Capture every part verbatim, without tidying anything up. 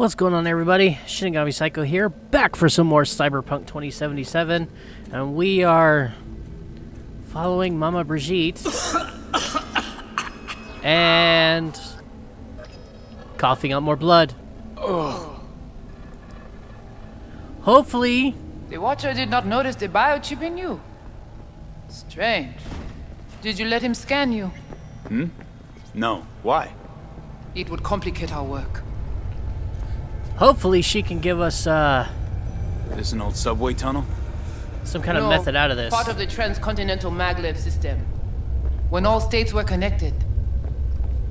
What's going on, everybody? Shinigami Psycho here, back for some more Cyberpunk twenty seventy-seven, and we are following Mama Brigitte and coughing up more blood. Ugh. Hopefully the Watcher did not notice the biochip in you. Strange. Did you let him scan you? Hmm? No. Why? It would complicate our work. Hopefully she can give us, uh... There's an old subway tunnel? Some kind no, of method out of this. Part of the transcontinental maglev system. When all states were connected.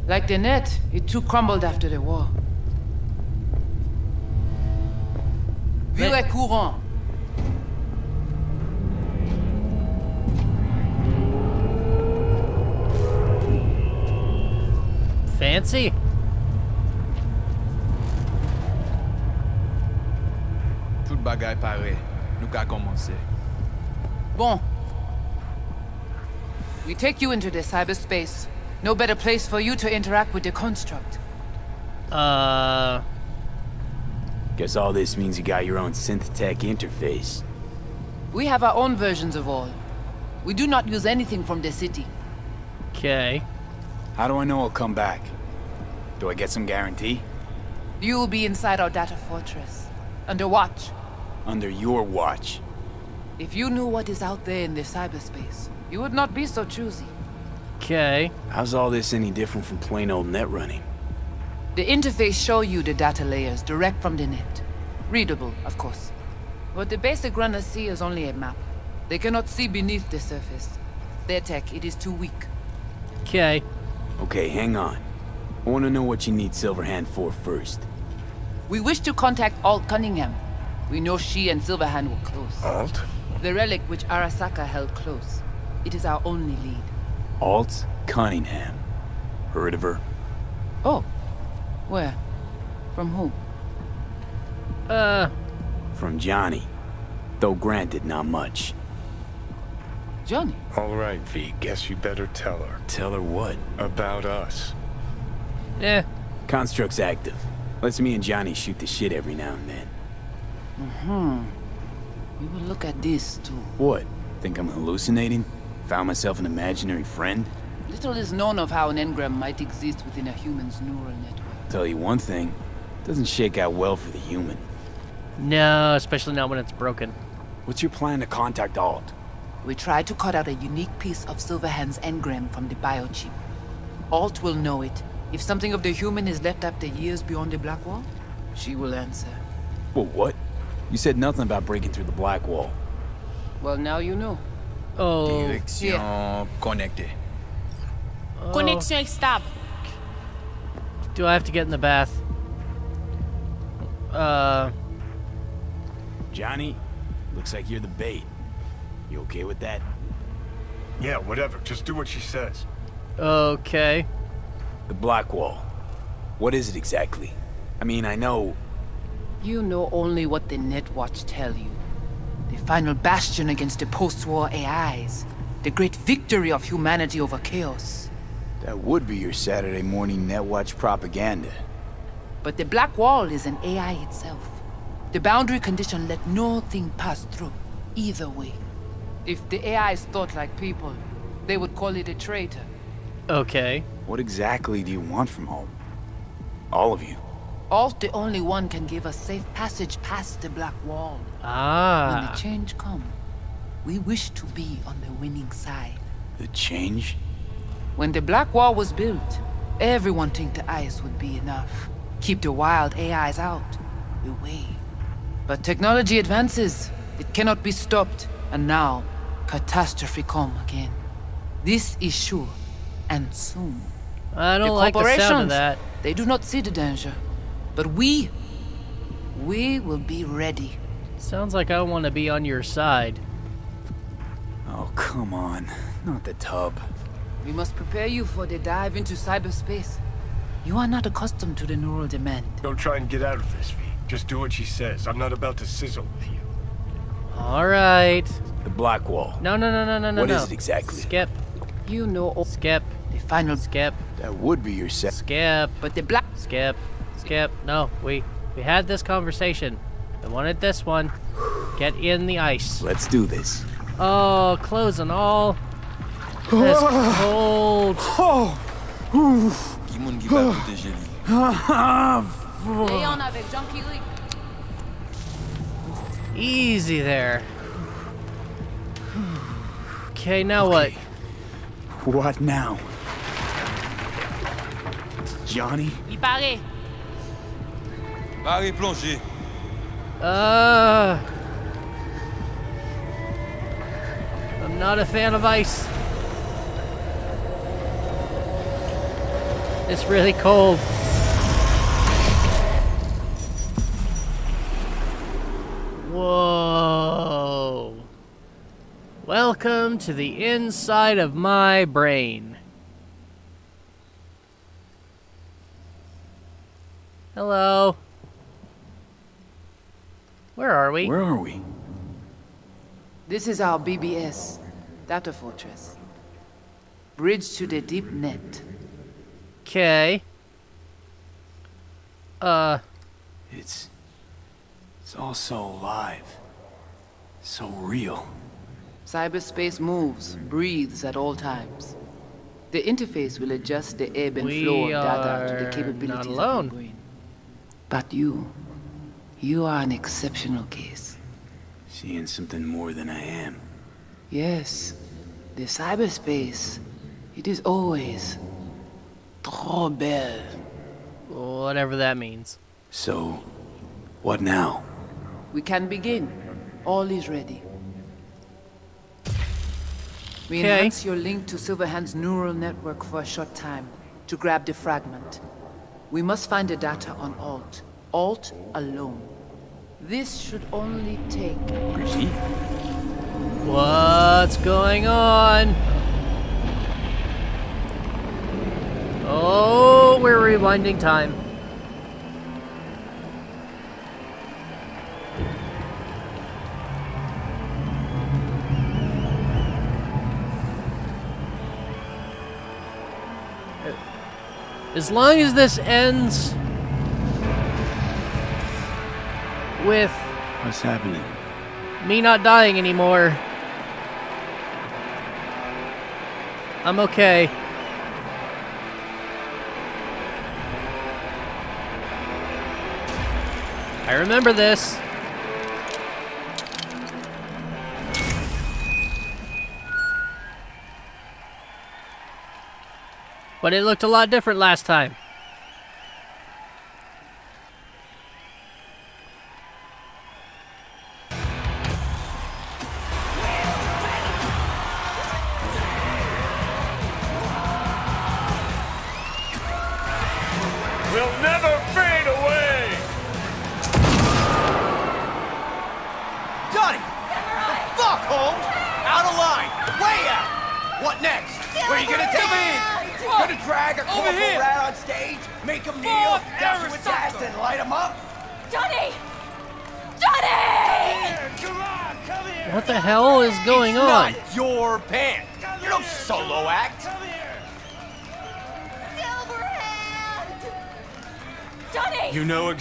Like the net, it too crumbled after the war. Vu et courant. Fancy. Tout bagay pare. Nous ka commencer. Bon. We take you into the cyberspace. No better place for you to interact with the construct. Uh. Guess all this means you got your own synth tech interface. We have our own versions of all. We do not use anything from the city. Okay. How do I know I'll come back? Do I get some guarantee? You will be inside our data fortress. Under watch. Under your watch. If you knew what is out there in the cyberspace, you would not be so choosy. Okay. How's all this any different from plain old net running? The interface shows you the data layers direct from the net. Readable, of course. What the basic runners see is only a map. They cannot see beneath the surface. Their tech, it is too weak. Okay. Okay, hang on. I want to know what you need Silverhand for first. We wish to contact Alt Cunningham. We know she and Silverhand were close. Alt? The relic which Arasaka held close. It is our only lead. Alt Cunningham. Heard of her? Oh. Where? From who? Uh... From Johnny. Though granted, not much. Johnny? All right, V. Guess you better tell her. Tell her what? About us. Yeah. Construct's active. Lets me and Johnny shoot the shit every now and then. Mm-hmm. You will look at this, too. What? Think I'm hallucinating? Found myself an imaginary friend? Little is known of how an engram might exist within a human's neural network. Tell you one thing. Doesn't shake out well for the human. No, especially not when it's broken. What's your plan to contact Alt? We tried to cut out a unique piece of Silverhand's engram from the biochip. Alt will know it. If something of the human is left after years beyond the Blackwall, she will answer. Well, what? You said nothing about breaking through the Blackwall. Well, now you know. Oh. Direction yeah. Connected. Oh. Connection stop. Do I have to get in the bath? Uh. Johnny, looks like you're the bait. You okay with that? Yeah, whatever. Just do what she says. Okay. The Blackwall. What is it exactly? I mean, I know... You know only what the Netwatch tell you. The final bastion against the post-war A Is. The great victory of humanity over chaos. That would be your Saturday morning Netwatch propaganda. But the Blackwall is an A I itself. The boundary condition let no thing pass through, either way. If the A Is thought like people, they would call it a traitor. Okay. What exactly do you want from Alt? All of you? Alt, the only one, can give us safe passage past the Black Wall. Ah. When the change comes, we wish to be on the winning side. The change? When the Black Wall was built, everyone think the ice would be enough. Keep the wild A Is out, the way. But technology advances. It cannot be stopped. And now, catastrophe come again. This is sure, and soon. I don't like the sound of that. They do not see the danger, but we, we will be ready. Sounds like I want to be on your side. Oh, come on, not the tub. We must prepare you for the dive into cyberspace. You are not accustomed to the neural demand. Don't try and get out of this, V. Just do what she says. I'm not about to sizzle with you. All right. The Blackwall. No, no, no, no, no, no. What no. is it exactly? Skip. You know. Skip. The final. Skip. That would be your set. Skip. But the black. Skip. Skip. No, we We had this conversation. I wanted this one. Get in the ice. Let's do this. Oh, clothes and all. This cold. Oh. Ouf. Easy there. Okay, now okay. what? What now? Johnny? Il paraît. Barry plongé. Uh, I'm not a fan of ice. It's really cold. Whoa. Welcome to the inside of my brain. Hello. Where are we? Where are we? This is our B B S, Data Fortress. Bridge to the deep net. Okay. Uh. It's... It's all so alive. So real. Cyberspace moves, breathes at all times. The interface will adjust the ebb and we flow of data to the capabilities of the brain. But you... You are an exceptional case. Seeing something more than I am. Yes. The cyberspace. It is always... trop belle. Whatever that means. So, what now? We can begin. All is ready. We okay. enhance your link to Silverhand's neural network for a short time, to grab the fragment. We must find the data on Alt. Alt alone. This should only take... Brigitte? What's going on? Oh, we're rewinding time. As long as this ends... with what's happening? Me not dying anymore. I'm okay. I remember this. But it looked a lot different last time.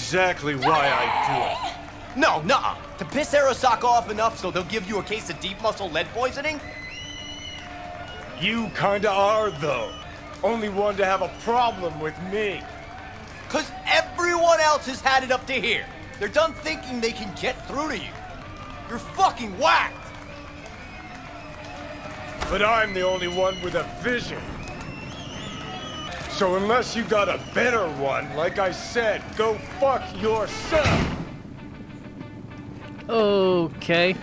Exactly why I do it. No, nuh-uh. To piss Arasaka off enough so they'll give you a case of deep muscle lead poisoning? You kinda are, though. Only one to have a problem with me. Cause everyone else has had it up to here. They're done thinking they can get through to you. You're fucking whacked. But I'm the only one with a vision. So unless you got a better one, like I said, go fuck yourself! Okay.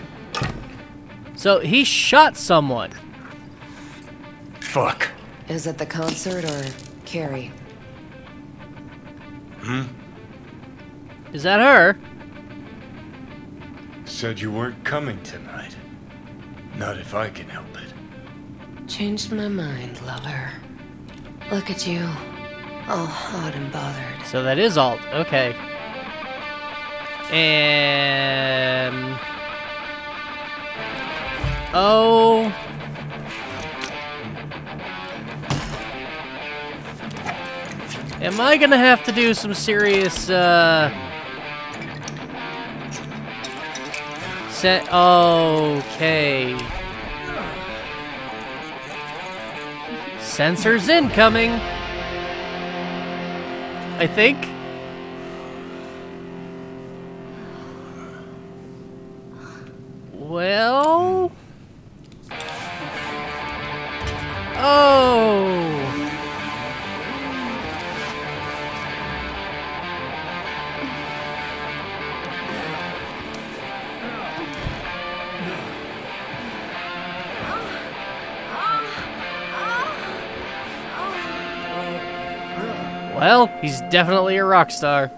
So he shot someone. Fuck. Is it the concert or Carrie? Hmm? Is that her? Said you weren't coming tonight. Not if I can help it. Changed my mind, lover. Look at you, all hot and bothered. So that is Alt, okay. And... oh... am I gonna have to do some serious, uh... Set. Okay. Sensors incoming. I think. Well. Oh. Well, he's definitely a rock star.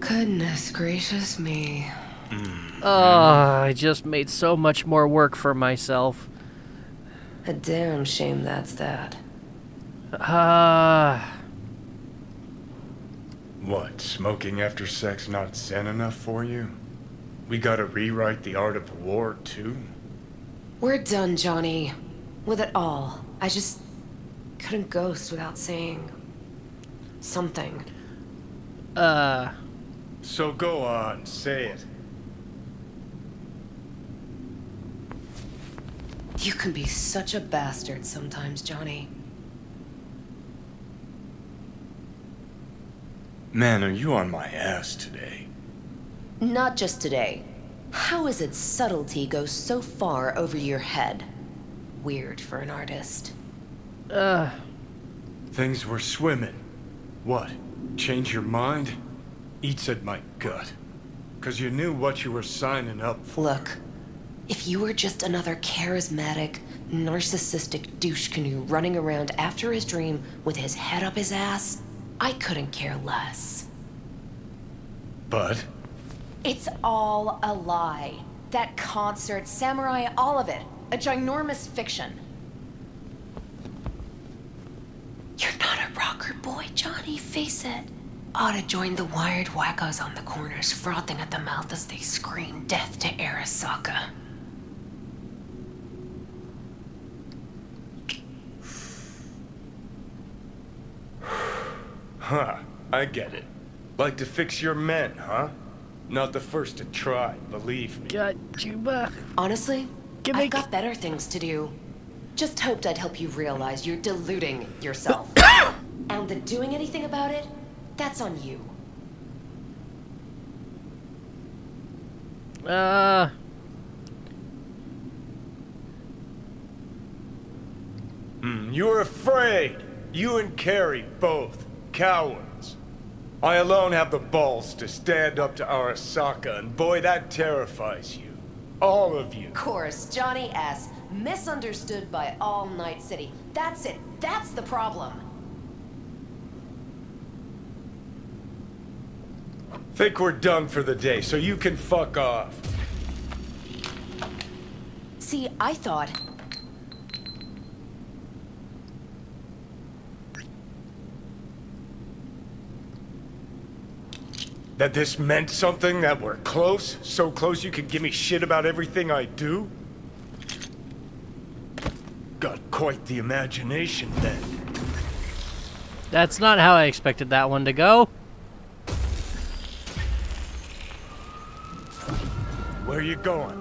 Goodness gracious me. Mm. Oh, I just made so much more work for myself. A damn shame that's that. Ah. Uh, What, smoking after sex not zen enough for you? We gotta rewrite the art of war, too? We're done, Johnny. With it all. I just couldn't ghost without saying something. Uh... So go on, say it. You can be such a bastard sometimes, Johnny. Man, are you on my ass today? Not just today. How is it subtlety goes so far over your head? Weird for an artist. Ugh. Things were swimming. What? Change your mind? Eats at my gut. Cause you knew what you were signing up for. Look, if you were just another charismatic, narcissistic douche canoe running around after his dream with his head up his ass, I couldn't care less. But? It's all a lie. That concert, samurai, all of it. A ginormous fiction. You're not a rocker boy, Johnny, face it. Oughta join the wired wackos on the corners, frothing at the mouth as they scream death to Arasaka. Huh, I get it. Like to fix your men, huh? Not the first to try, believe me. God, Juba. Honestly, Give I've got better things to do. Just hoped I'd help you realize you're deluding yourself. And the doing anything about it, that's on you. Uh... Mm, you're afraid! You and Carrie both. Cowards. I alone have the balls to stand up to Arasaka, and boy, that terrifies you. All of you. Of course, Johnny S. Misunderstood by all Night City. That's it. That's the problem. Think we're done for the day, so you can fuck off. See, I thought... that this meant something, that we're close? So close you could give me shit about everything I do? Got quite the imagination then. That's not how I expected that one to go. Where are you going?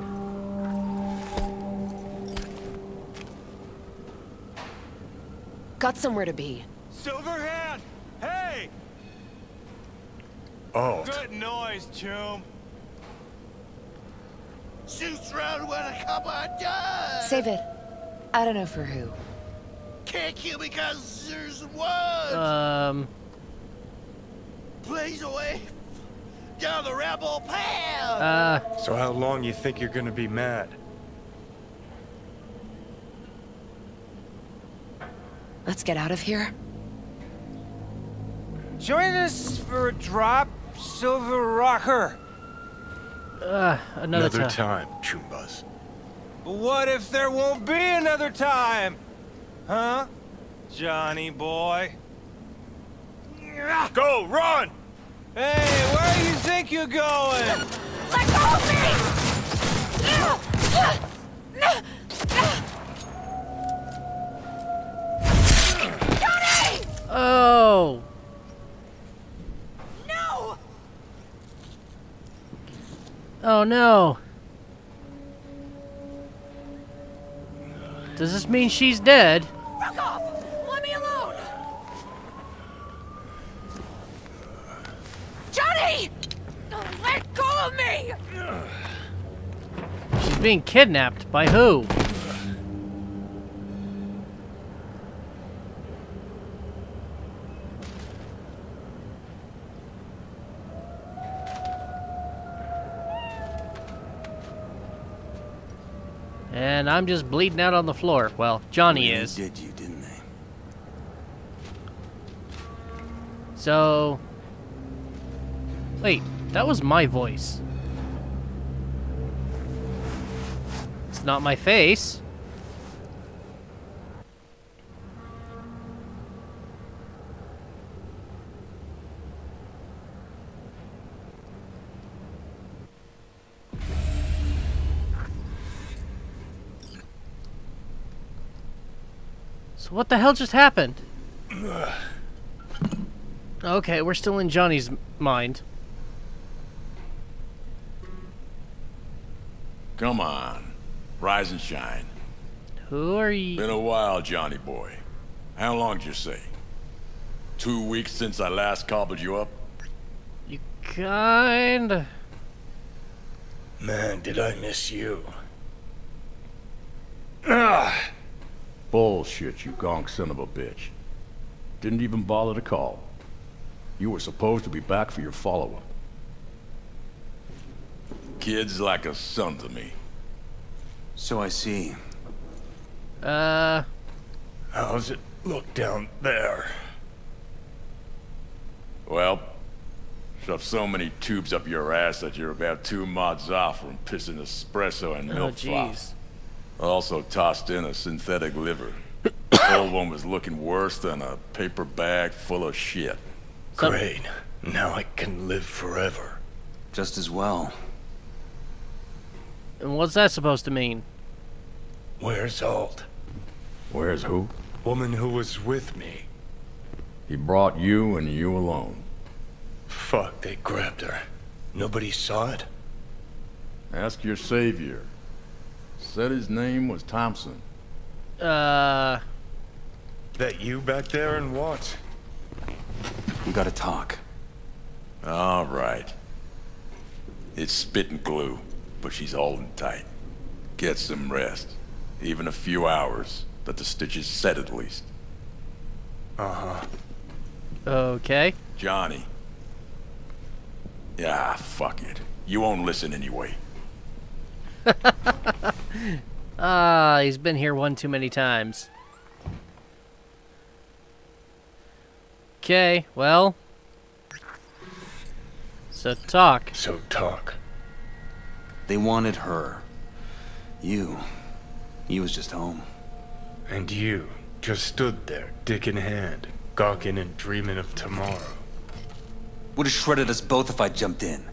Got somewhere to be. Silverhand! Hey! Alt. Good noise, Chum. Shoots round when a couple of dies. Save it. I don't know for who. Kick you because there's one. Um. Blaze away down the rebel path. Uh. So how long you think you're gonna be mad? Let's get out of here. Join us for a drop. Silver Rocker. Uh, another, another time, time Chumbas. What if there won't be another time? Huh? Johnny boy. Go, run! Hey, where do you think you're going? Let go of me! Oh. No. Oh no. Does this mean she's dead? Fuck off! Let me alone. Johnny! Let go of me! She's being kidnapped by who? And I'm just bleeding out on the floor. Well, Johnny really is. Did you, didn't they? So, wait, that was my voice. It's not my face. What the hell just happened? Okay, we're still in Johnny's mind. Come on. Rise and shine. Who are you? Been a while, Johnny boy. How long did you say? Two weeks since I last cobbled you up? You kinda... Man, did I miss you. Ugh! Bullshit, you gong son of a bitch. Didn't even bother to call. You were supposed to be back for your follow-up. Kid's like a son to me. So I see. Uh... How's it look down there? Well, shove so many tubes up your ass that you're about two mods off from pissing espresso and milk floss. Also tossed in a synthetic liver. The old one was looking worse than a paper bag full of shit. Great. Now I can live forever. Just as well. And what's that supposed to mean? Where's Alt? Where's who? Woman who was with me. He brought you and you alone. Fuck, they grabbed her. Nobody saw it? Ask your savior. Said his name was Thompson. Uh... That you back there and what? We gotta talk. All right. It's spit and glue, but she's holding tight. Get some rest. Even a few hours. That the stitches set at least. Uh-huh. Okay. Johnny. Yeah, fuck it. You won't listen anyway. Ah, he's been here one too many times. Okay, well. So talk. So talk. They wanted her. You. You was just home. And you just stood there, dick in hand, gawking and dreaming of tomorrow. Would have shredded us both if I jumped in.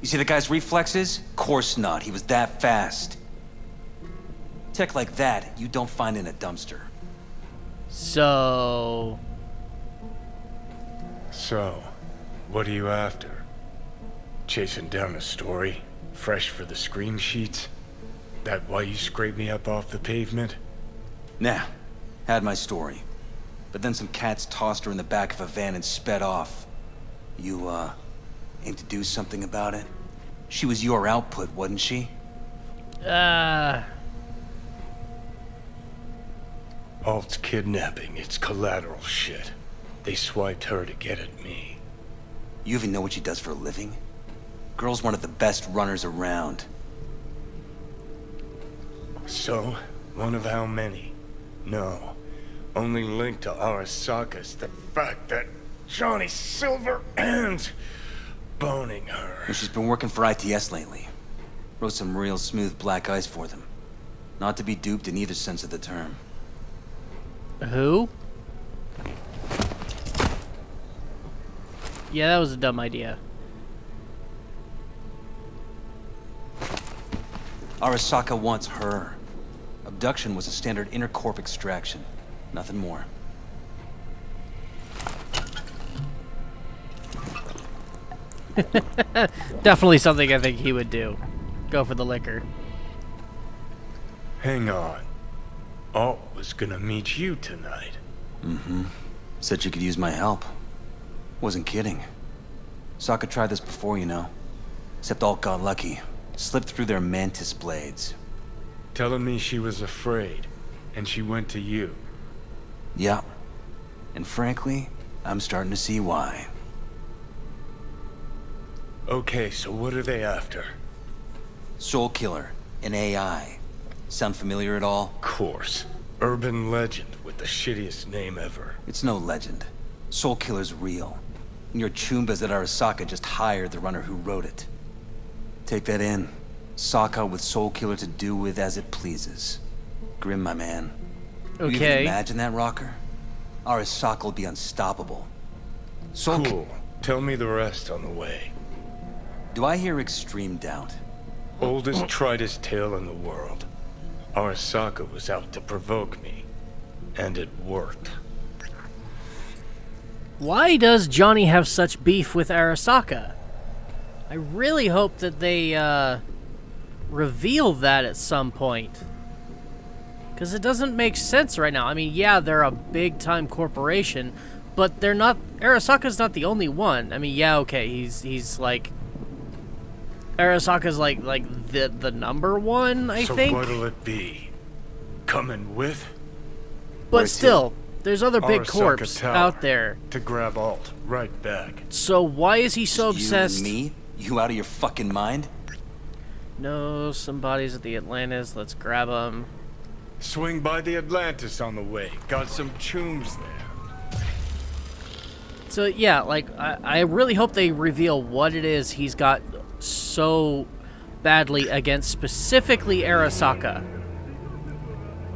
You see the guy's reflexes? Course not. He was that fast. Tech like that, you don't find in a dumpster. So... So, what are you after? Chasing down a story? Fresh for the screen sheets? That why you scraped me up off the pavement? Nah. Had my story. But then some cats tossed her in the back of a van and sped off. You, uh... aim to do something about it? She was your output, wasn't she? Uh... Alt's kidnapping, it's collateral shit. They swiped her to get at me. You even know what she does for a living? Girl's one of the best runners around. So, one of how many? No. Only link to Arasaka's the fact that Johnny Silverhand's boning her. And she's been working for I T S lately. Wrote some real smooth black eyes for them. Not to be duped in either sense of the term. Who? Yeah, that was a dumb idea. Arasaka wants her. Abduction was a standard intercorp extraction. Nothing more. Definitely something I think he would do. Go for the liquor. Hang on. Alt was gonna meet you tonight. Mm-hmm. Said you could use my help. Wasn't kidding. Sokka tried this before, you know. Except Alt got lucky. Slipped through their mantis blades. Telling me she was afraid, and she went to you. Yeah. And frankly, I'm starting to see why. Okay, so what are they after? Soulkiller, an A I. Sound familiar at all? Of course. Urban legend with the shittiest name ever. It's no legend. Soulkiller's real. And your chumbas at Arasaka just hired the runner who wrote it. Take that in. Sokka with Soulkiller to do with as it pleases. Grim, my man. Okay. Can you imagine that, Rocker? Arasaka will be unstoppable. Soul cool. Tell me the rest on the way. Do I hear extreme doubt? Oldest, tritest tale in the world. Arasaka was out to provoke me, and it worked. Why does Johnny have such beef with Arasaka? I really hope that they uh, reveal that at some point. Because it doesn't make sense right now. I mean, yeah, they're a big-time corporation, but they're not... Arasaka's not the only one. I mean, yeah, okay, he's, he's like... Arasaka's like like the the number one, I so think. So what'll it be? Coming with? But Where's still, it? there's other big corps out there. To grab Alt right back. So why is he so obsessed? You, me? You out of your fucking mind? No, somebody's at the Atlantis. Let's grab him. Swing by the Atlantis on the way. Got some chooms there. So yeah, like I, I really hope they reveal what it is he's got so badly against specifically Arasaka.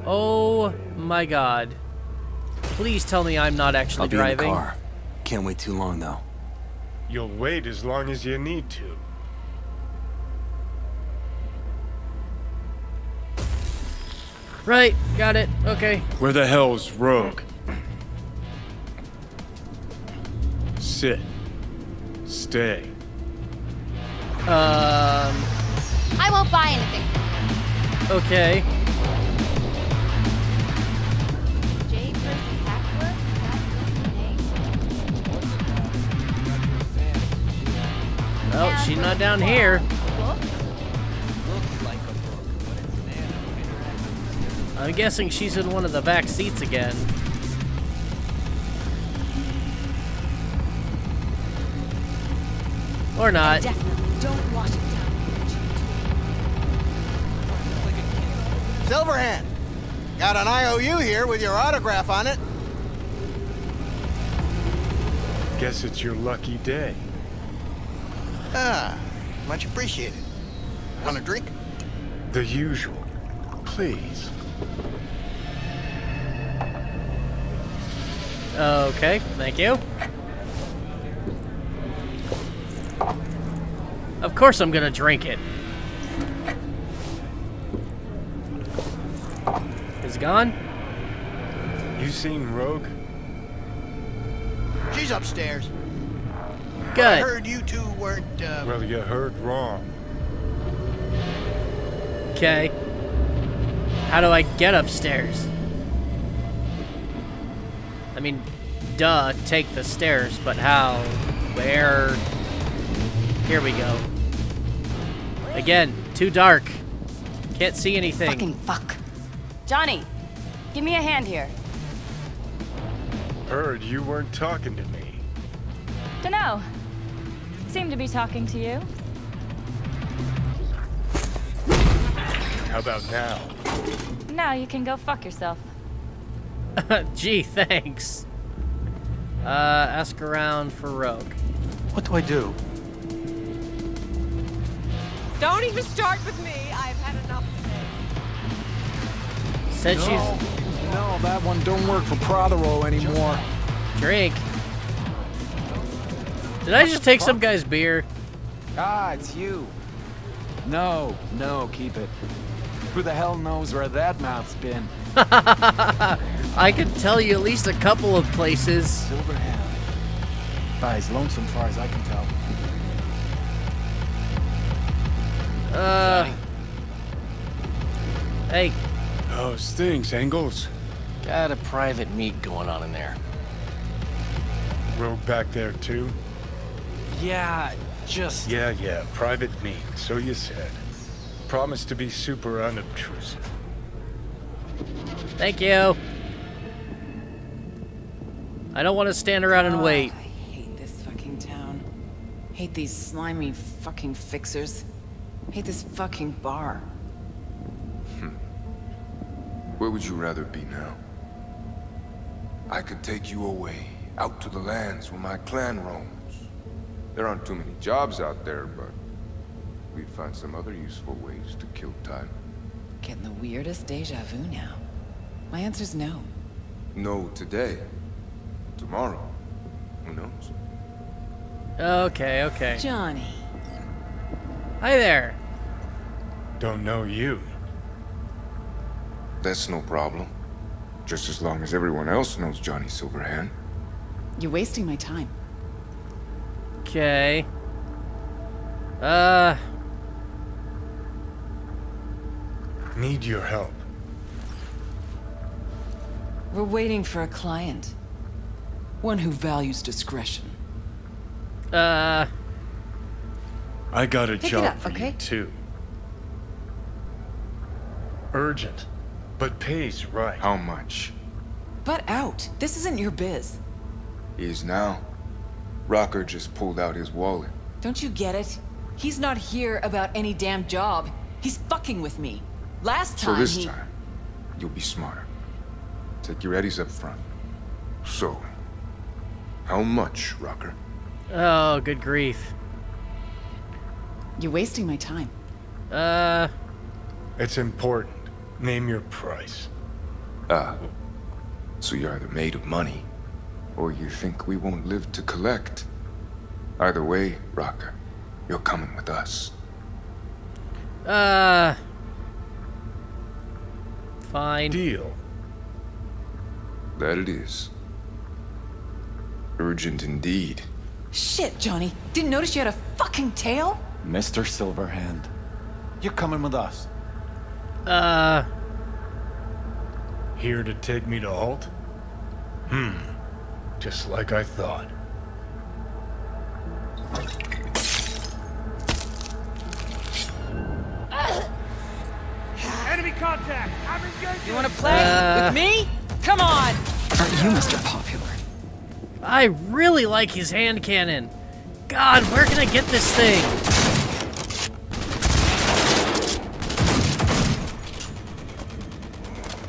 Oh my god. Please tell me I'm not actually I'll be driving. In the car. Can't wait too long though. You'll wait as long as you need to. Right, got it. Okay. Where the hell's Rogue? Sit. Stay. Um, I won't buy anything. Okay. Oh, she's not down here. I'm guessing she's in one of the back seats again. Or not. Don't wash it down. Silverhand, got an I O U here with your autograph on it. Guess it's your lucky day. Ah, much appreciated. Want a drink? The usual, please. Okay, thank you. Of course I'm gonna drink it. Is it gone? You seen Rogue? She's upstairs. Good. I heard you two weren't, uh... Well, you heard wrong. Okay. How do I get upstairs? I mean, duh, take the stairs, but how? Where? Here we go. Again, too dark. Can't see anything. Fucking fuck. Johnny, give me a hand here. Heard you weren't talking to me. Dunno. Seemed to be talking to you. How about now? Now you can go fuck yourself. Gee, thanks. Uh, ask around for Rogue. What do I do? Don't even start with me. I've had enough today. Said no, she's... No, that one don't work for Prothero anymore. Drink. Did I just take some guy's beer? Ah, it's you. No, no, keep it. Who the hell knows where that mouth's been? I could tell you at least a couple of places. Silverhand. By his lonesome, far as I can tell. Uh. Hey. Those things, Angles. Got a private meet going on in there. Rogue back there too? Yeah, just... Yeah, yeah, private meet, so you said. Promise to be super unobtrusive. Thank you. I don't want to stand around and wait. God, I hate this fucking town. Hate these slimy fucking fixers. Hate this fucking bar. Hmm. Where would you rather be now? I could take you away, out to the lands where my clan roams. There aren't too many jobs out there, but we'd find some other useful ways to kill time. Getting the weirdest deja vu now. My answer's no. No today. Tomorrow. Who knows? Okay, okay. Johnny. Hi there. Don't know you. That's no problem. Just as long as everyone else knows Johnny Silverhand. You're wasting my time. Okay. Uh... Need your help. We're waiting for a client. One who values discretion. Uh... I got a job for you, too. Urgent, but pays right. How much? Butt out. This isn't your biz. Is now. Rocker just pulled out his wallet. Don't you get it? He's not here about any damn job. He's fucking with me. Last time. So this he... time, you'll be smarter. Take your eddies up front. So, how much, Rocker? Oh, good grief. You're wasting my time. Uh. It's important. Name your price. Ah. Uh, so you're either made of money, or you think we won't live to collect. Either way, Rocker, you're coming with us. Uh... Fine. Deal. That it is. Urgent indeed. Shit, Johnny. Didn't notice you had a fucking tail? Mister Silverhand, you're coming with us. Uh... Here to take me to Alt? Hmm. Just like I thought. Enemy contact! I'm engaged! You wanna play uh, with me? Come on! Aren't you Mister Popular? I really like his hand cannon. God, where can I get this thing?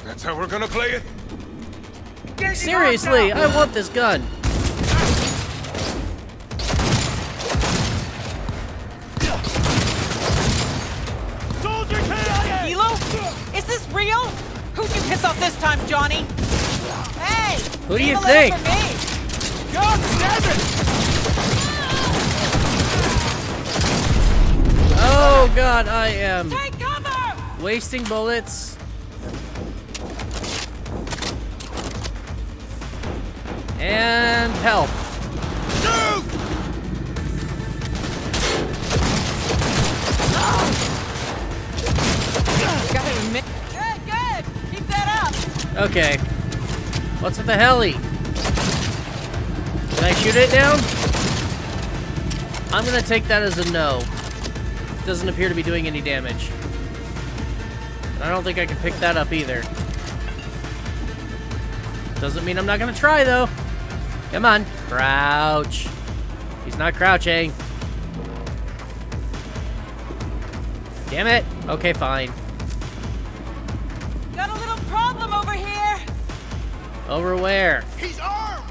That's how we're gonna play it? Seriously, I want this gun. Soldier kill! Kilo? Is this real? Who'd you piss off this time, Johnny? Hey! Who do you think? God damn it! Oh God, I am Take cover! wasting bullets. And help. Shoot! Good, good. Keep that up. Okay. What's with the heli? Can I shoot it down? I'm gonna take that as a no. It doesn't appear to be doing any damage. And I don't think I can pick that up either. Doesn't mean I'm not gonna try though. Come on, crouch. He's not crouching. Damn it. Okay, fine. Got a little problem over here. Over where? He's armed.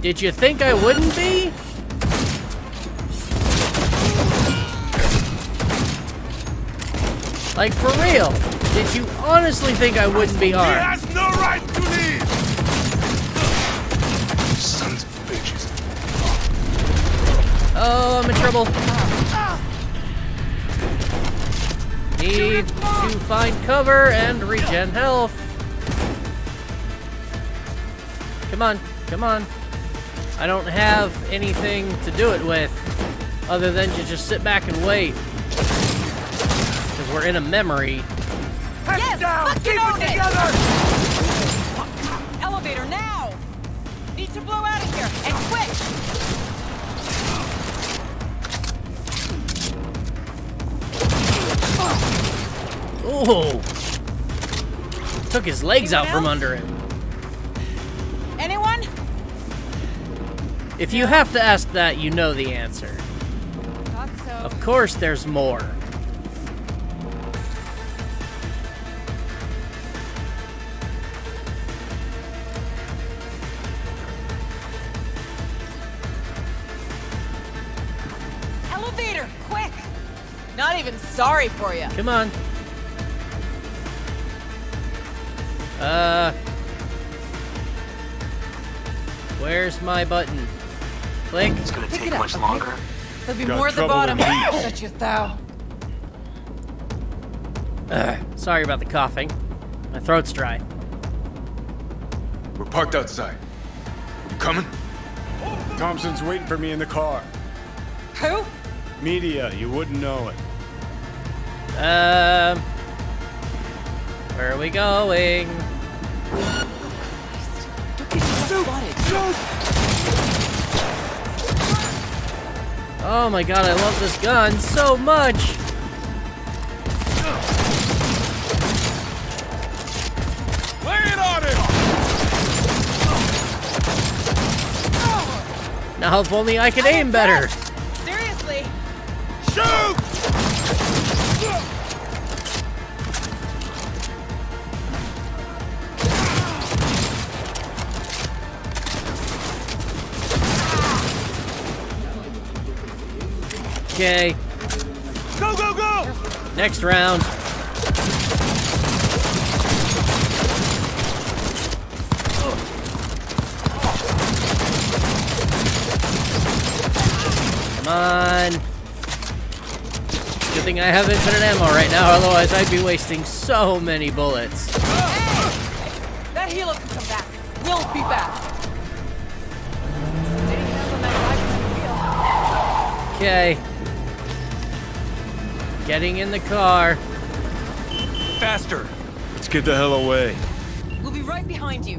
Did you think I wouldn't be? Like for real? Did you honestly think I wouldn't be armed? He has no right to leave. Oh, I'm in trouble. Ah. need to find cover and regen health. Come on, come on. I don't have anything to do it with other than to just sit back and wait. Because we're in a memory. Yes, down. Keep it together. Elevator now. Need to blow out of here and quick. Ooh! Took his legs Anyone out from else? under him. Anyone? If you have to ask that, you know the answer. Thought so. Of course there's more. Elevator, quick! Not even sorry for you. Come on. Uh, where's my button? Click. It's gonna take much longer. There'll be more at the bottom. Such a thou. Sorry about the coughing. My throat's dry. We're parked outside. You coming? Thompson's waiting for me in the car. Who? Media. You wouldn't know it. Um. Uh, where are we going? Oh my god, I love this gun so much! Lay it on him! Now if only I could aim better! Seriously! Shoot! Okay. Go, go, go! Next round. Come on. Good thing I have infinite ammo right now, otherwise I'd be wasting so many bullets. Hey! That healer can come back. We'll be back. Okay. Getting in the car. Faster. Let's get the hell away. We'll be right behind you.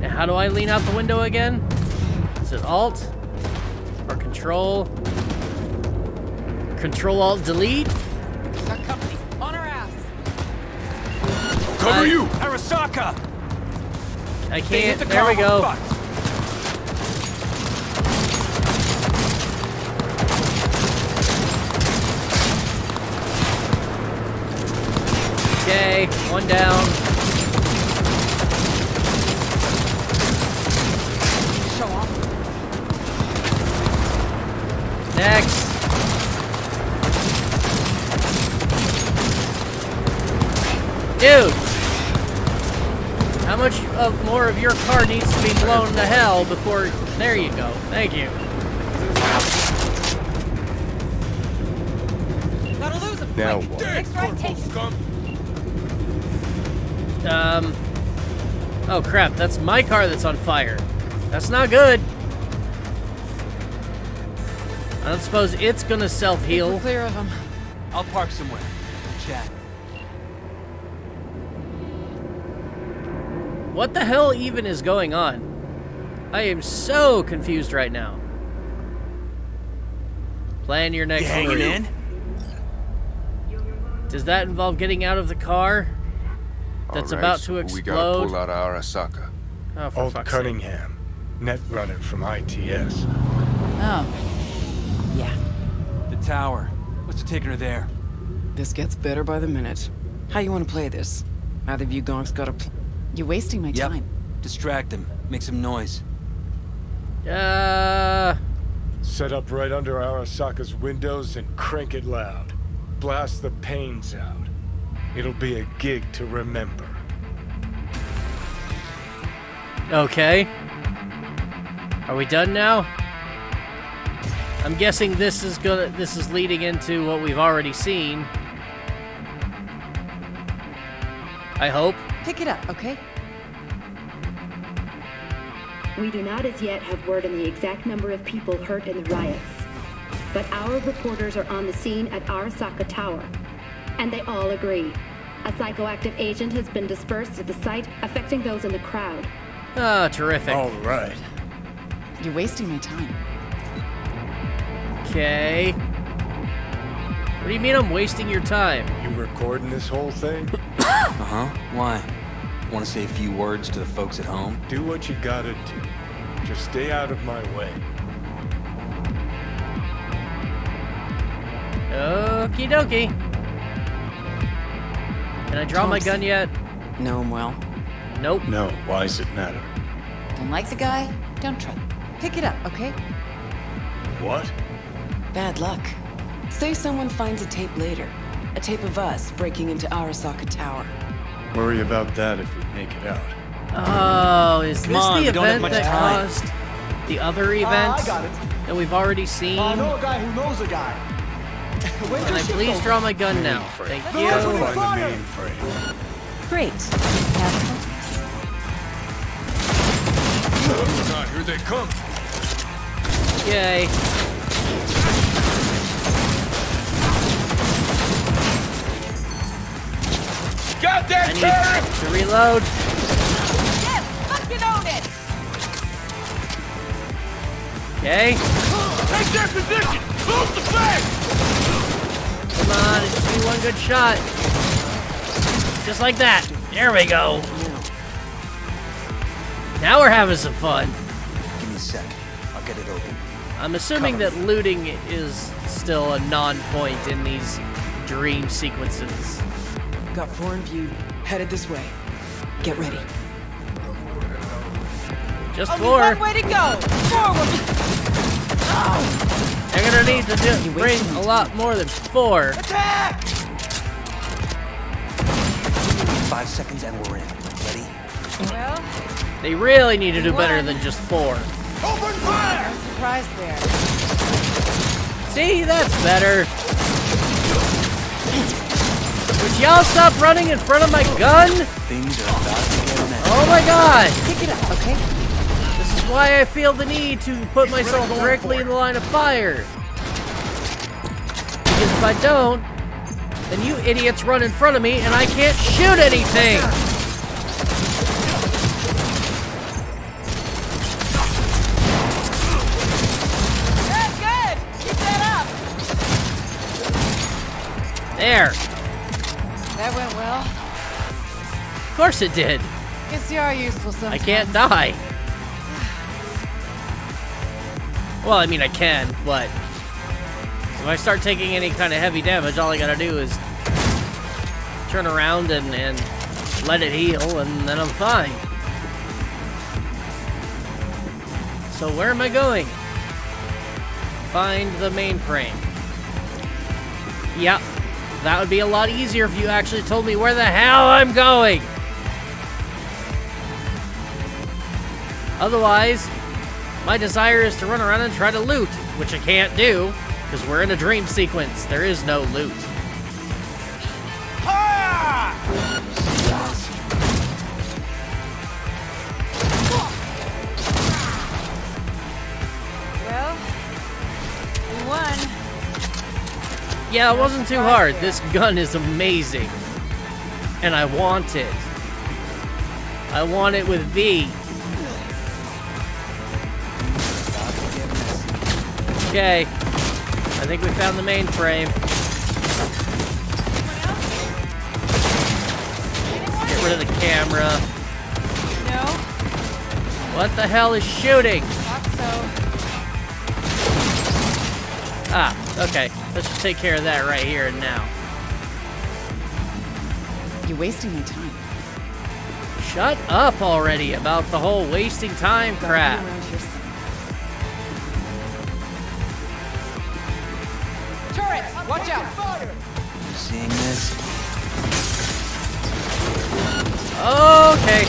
Now, how do I lean out the window again? Is it Alt? Or Control? Control Alt Delete? Our company on our ass. Cover uh, you, Arasaka. I can't. The there we go. Fuck. Okay, one down. Show off. Next. Dude! How much of more of your car needs to be blown to hell before... There you go. Thank you. Gotta lose him. Now what? Next right, take it. Um, oh crap, that's my car that's on fire. That's not good. I don't suppose it's gonna self-heal. Clear of them. I'll park somewhere. Chat. What the hell even is going on? I am so confused right now. Plan your next move. You hanging in? Does that involve getting out of the car? That's right, about to explode. We gotta pull out Arasaka. Oh, for Alt fuck's Cunningham, sake. Net runner from I T S. Oh, yeah. The tower. What's taking her there? This gets better by the minute. How you want to play this? Either of you gonks got a? Pl You're wasting my yep. time. Distract him. Make some noise. Uh. Set up right under Arasaka's windows and crank it loud. Blast the panes out. It'll be a gig to remember. Okay. Are we done now? I'm guessing this is gonna this is leading into what we've already seen. I hope. Pick it up, okay? We do not as yet have word on the exact number of people hurt in the riots, but our reporters are on the scene at Arasaka Tower, and they all agree. A psychoactive agent has been dispersed at the site, affecting those in the crowd. Ah, oh, terrific. All right. You're wasting my time. Okay. What do you mean I'm wasting your time? You recording this whole thing? Uh-huh. Why? Want to say a few words to the folks at home? Do what you gotta do. Just stay out of my way. Okie dokie. Can I draw Thompson. My gun yet? Know him well. Nope. No, why does it matter? Don't like the guy? Don't try. Pick it up, okay? What? Bad luck. Say someone finds a tape later. A tape of us breaking into Arasaka Tower. Worry about that if we make it out. Oh, is this on, the event that time. Caused the other events uh, that we've already seen? I know a guy who knows a guy. Can I please draw my gun now? Thank you. Great. Oh God, here they come. Yay. Got that turret! To reload. Yes, fucking own it. Okay. Take their position. Move the flag. Come on, it's just one good shot. Just like that. There we go. Now we're having some fun. Give me a sec. I'll get it open. I'm assuming Cover. That looting is still a non-point in these dream sequences. Got four in view. Headed this way. Get ready. Just Only four. One way to go. Forward. Oh. They're gonna need to do, bring a lot more than four. Attack! Five seconds and we're in. Ready? Well, they really need to do one. Better than just four. Open fire! I'm surprised there. See, that's better. Would y'all stop running in front of my gun? Things are about to get messy. Oh my god! Pick it up, okay? This is why I feel the need to put it's myself really directly in the line of fire. Because if I don't, then you idiots run in front of me and I can't shoot anything! Good, good! Keep that up! There. That went well. Of course it did. Guess you are useful sometimes. I can't die. Well, I mean, I can, but if I start taking any kind of heavy damage, all I gotta do is turn around and, and let it heal, and then I'm fine. So where am I going? Find the mainframe. Yep, that would be a lot easier if you actually told me where the hell I'm going! Otherwise, my desire is to run around and try to loot, which I can't do, because we're in a dream sequence. There is no loot. Ah! Well, we won. Yeah, it wasn't too hard. This gun is amazing. And I want it. I want it with V. Okay, I think we found the mainframe. Get rid of the camera. No. What the hell is shooting? Not so. Ah, okay. Let's just take care of that right here and now. You're wasting your time. Shut up already about the whole wasting time crap. Watch out! You seeing this? Okay.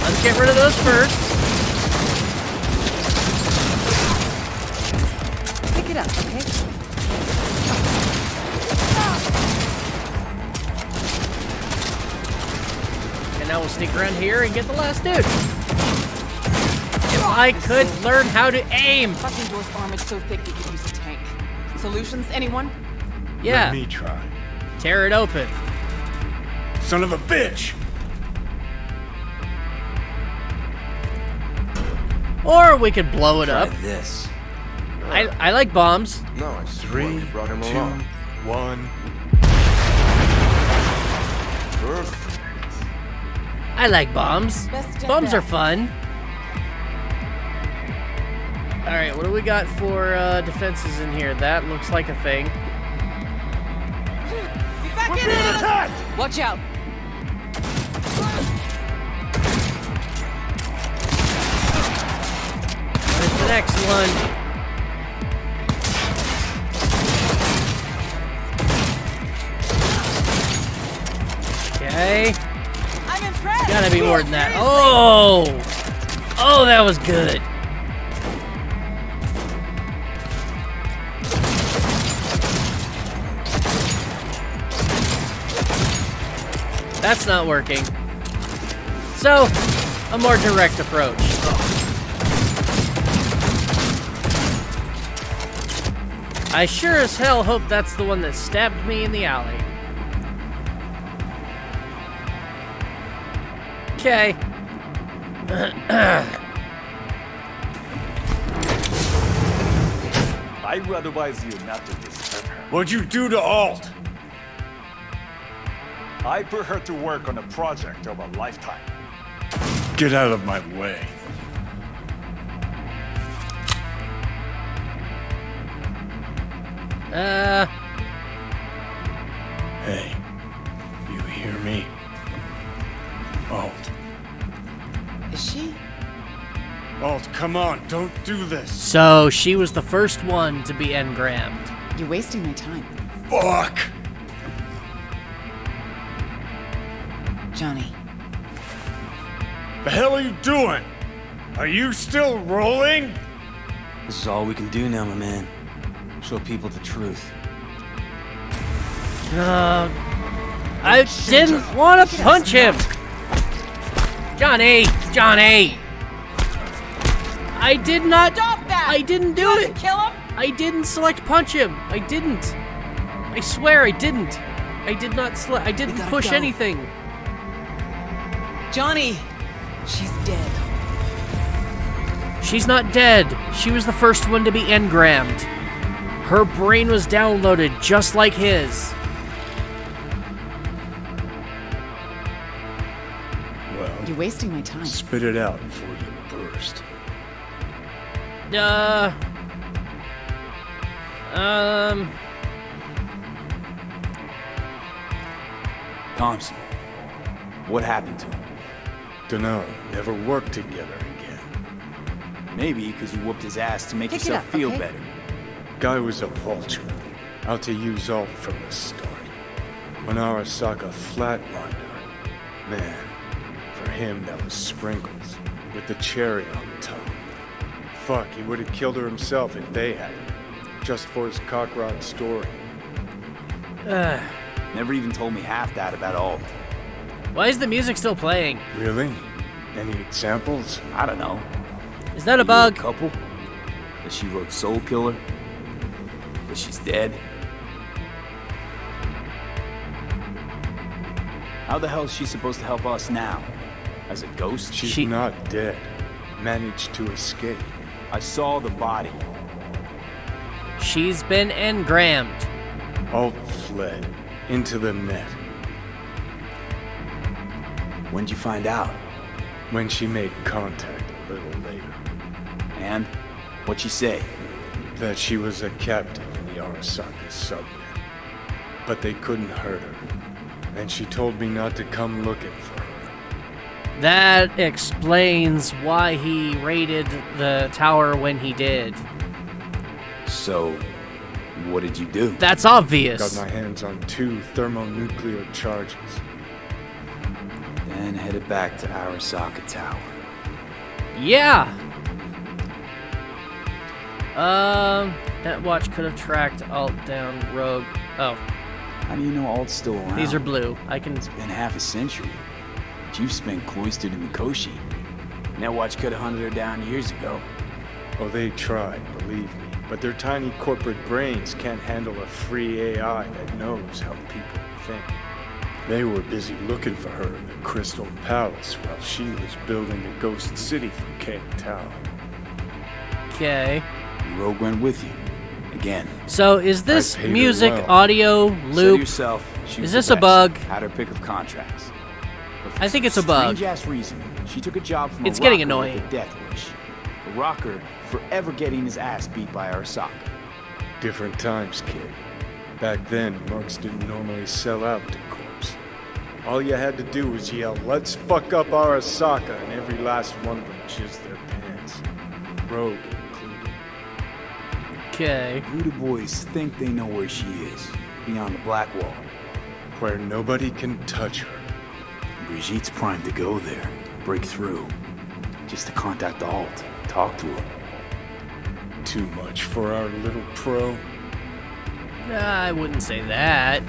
Let's get rid of those first. up, okay? And now we'll sneak around here and get the last dude. If I could learn how to aim. Fucking door's arm is so thick you could use a tank. Solutions, anyone? Yeah. Let me try. Tear it open. Son of a bitch! Or we could blow it try up. This. I I like bombs. No, I three, brought him two, along. One. Perfect. I like bombs. Bombs are fun. All right, what do we got for uh, defenses in here? That looks like a thing. We're being attacked! Watch out! There's the next one. Okay. I'm impressed. It's gotta be more than that. Oh! Oh, that was good. That's not working. So, a more direct approach. I sure as hell hope that's the one that stabbed me in the alley. Okay. I'd rather advise you not to disturb her. What'd you do to Alt? I put her to work on a project of a lifetime. Get out of my way. Uh. Hey, you hear me? Alt. Is she? Alt, come on, don't do this. So she was the first one to be engrammed. You're wasting my time. Fuck! Johnny. The hell are you doing? Are you still rolling? This is all we can do now, my man. Show people the truth. Uh, I didn't want to punch him! Johnny! Johnny! I did not- Stop that! I didn't do it! Kill him? I didn't select punch him! I didn't! I swear I didn't! I did not select- I didn't push anything! Johnny, she's dead. She's not dead. She was the first one to be engrammed. Her brain was downloaded just like his. Well, you're wasting my time. Spit it out before you burst. Uh. Um. Thompson, what happened to him? Dunno, never worked together again. Maybe because you whooped his ass to make Pick yourself up, feel okay? better. Guy was a vulture, out to use Alt from the start. When Arasaka flatlined her, man, for him that was sprinkles, with the cherry on top. Fuck, he would have killed her himself if they hadn't, just for his cockroach story. Uh, never even told me half that about Alt. Why is the music still playing? Really? Any examples? I don't know. Is that a bug? A couple. That she wrote Soulkiller. That she's dead. How the hell is she supposed to help us now? As a ghost? She's she... not dead. Managed to escape. I saw the body. She's been engrammed. Alt fled into the net. When'd you find out? When she made contact a little later. And? What'd she say? That she was a captive in the Arasaka subnet. But they couldn't hurt her. And she told me not to come looking for her. That explains why he raided the tower when he did. So, what did you do? That's obvious. Got my hands on two thermonuclear charges. And headed back to Arasaka Tower. Yeah! Um, Netwatch could have tracked Alt down Rogue. Oh. How do you know Alt's still around? These are blue. I can... It's been half a century. But you've spent cloistered in Mikoshi. Netwatch could have hunted her down years ago. Oh, they tried, believe me. But their tiny corporate brains can't handle a free A I that knows how people think. They were busy looking for her in the Crystal Palace while she was building a ghost city for Cape Town. Okay. Rogue went with you. Again. So is this music, well. audio, loop? Yourself, is this a bug? Had her pick of contracts. I think it's a bug. Reason, she took a job from it's a getting annoying. A death wish. A rocker forever getting his ass beat by Arasaka. Different times, kid. Back then, mercs didn't normally sell out to corps. All you had to do was yell, "Let's fuck up Arasaka," and every last one of them jizzed their pants. Rogue included. Okay. Voodoo Boys think they know where she is, beyond the Blackwall. Where nobody can touch her. Brigitte's primed to go there, break through. Just to contact Alt, talk to her. Too much for our little pro. I wouldn't say that.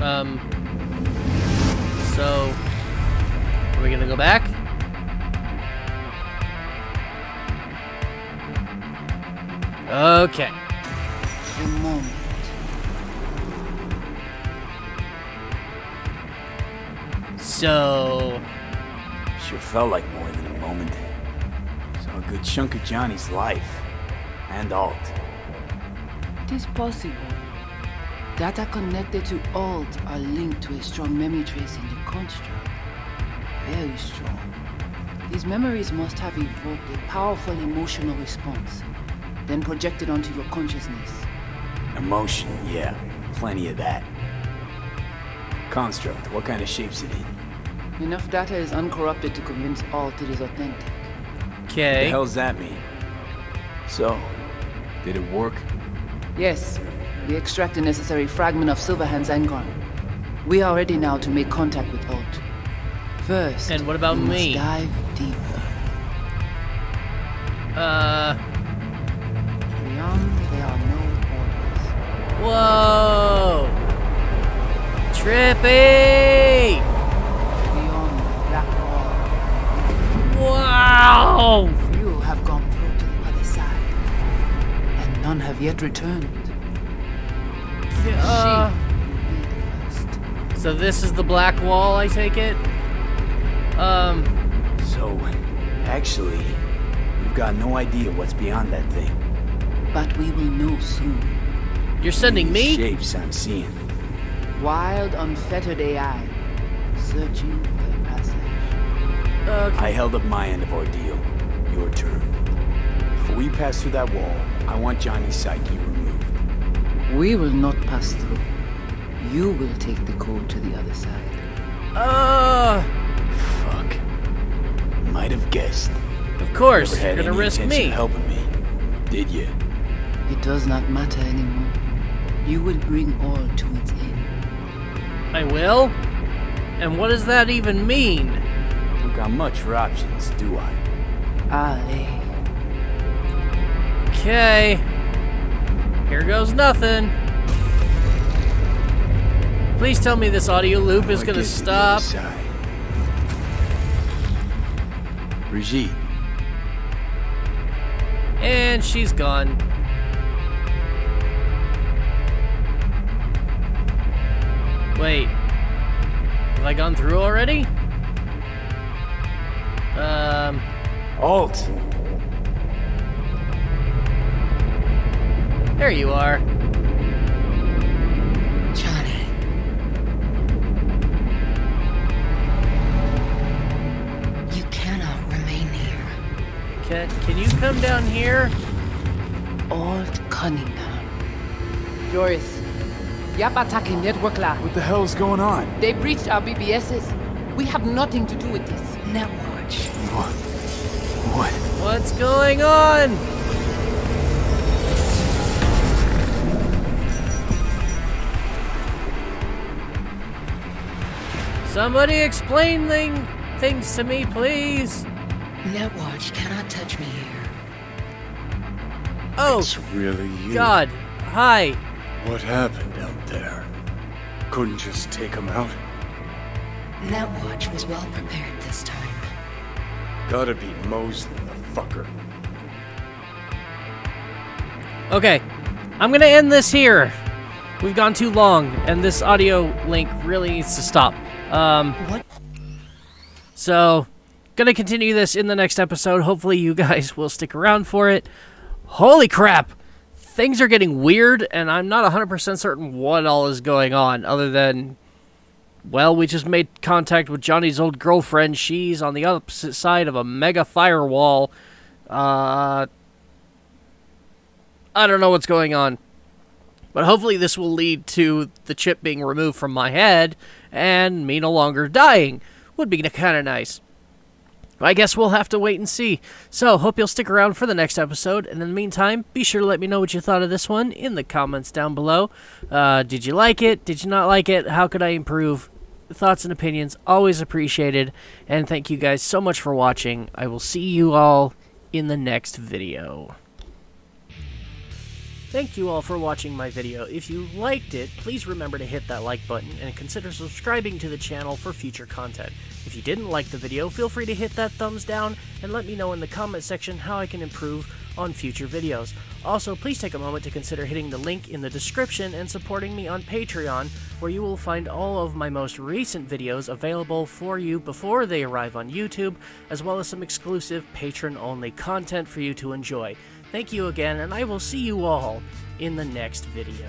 Um. So, are we gonna go back? Okay. A moment. So. Sure felt like more than a moment. Saw a good chunk of Johnny's life. And Alt. It is possible. Data connected to Alt are linked to a strong memory trace in the construct. Very strong. These memories must have evoked a powerful emotional response, then projected onto your consciousness. Emotion, yeah. Plenty of that. Construct, what kind of shape's it in? Enough data is uncorrupted to convince Alt it is authentic. Okay. What the hell's that mean? So, did it work? Yes. We extract the necessary fragment of Silverhand's Angon. We are ready now to make contact with Alt. First, and what about we me? Must dive deeper. Uh. Beyond, there are no orders. Whoa! Trippy! Wow! Few have gone through to the other side, and none have yet returned. Uh, she will be the first. So this is the black wall, I take it? Um. So, actually, we've got no idea what's beyond that thing. But we will know soon. You're sending me? Shapes I'm seeing. Wild, unfettered A I, searching for. Okay. I held up my end of ordeal. Your turn. Before we pass through that wall, I want Johnny's psyche removed. We will not pass through. You will take the code to the other side. Uh Fuck. Might have guessed. Of course, you're gonna risk me. Helping me, did you? It does not matter anymore. You will bring all to its end. I will? And what does that even mean? Got much for options, do I? Ali. Okay. Here goes nothing. Please tell me this audio loop is gonna stop. Brigitte. And she's gone. Wait. Have I gone through already? Um, Alt. There you are. Johnny. You cannot remain here. Can, can you come down here? Alt Cunningham. Joris. Yap attacking Network Lab. What the hell's going on? They breached our B B Ss. We have nothing to do with this. Network. What? What? What's going on? Somebody explain thing, things to me, please. Netwatch cannot touch me here. Oh, it's really you. God. Hi. What happened out there? Couldn't just take him out? Netwatch was well prepared this time. Gotta be Mosley, the fucker. Okay, I'm gonna end this here. We've gone too long, and this audio link really needs to stop. Um, what? So, gonna continue this in the next episode. Hopefully you guys will stick around for it. Holy crap! Things are getting weird, and I'm not one hundred percent certain what all is going on, other than... Well, we just made contact with Johnny's old girlfriend. She's on the opposite side of a mega firewall. Uh, I don't know what's going on. But hopefully this will lead to the chip being removed from my head and me no longer dying. Would be kind of nice. I guess we'll have to wait and see. So, hope you'll stick around for the next episode. And in the meantime, be sure to let me know what you thought of this one in the comments down below. Uh, did you like it? Did you not like it? How could I improve? Thoughts and opinions always appreciated. And thank you guys so much for watching. I will see you all in the next video. Thank you all for watching my video. If you liked it, please remember to hit that like button and consider subscribing to the channel for future content. If you didn't like the video, feel free to hit that thumbs down and let me know in the comment section how I can improve on future videos. Also, please take a moment to consider hitting the link in the description and supporting me on Patreon, where you will find all of my most recent videos available for you before they arrive on YouTube, as well as some exclusive patron-only content for you to enjoy. Thank you again, and I will see you all in the next video.